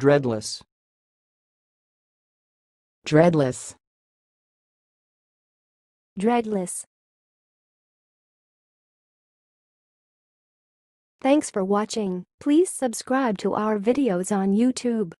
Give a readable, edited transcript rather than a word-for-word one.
Dreadless. Dreadless. Dreadless. Thanks for watching. Please subscribe to our videos on YouTube.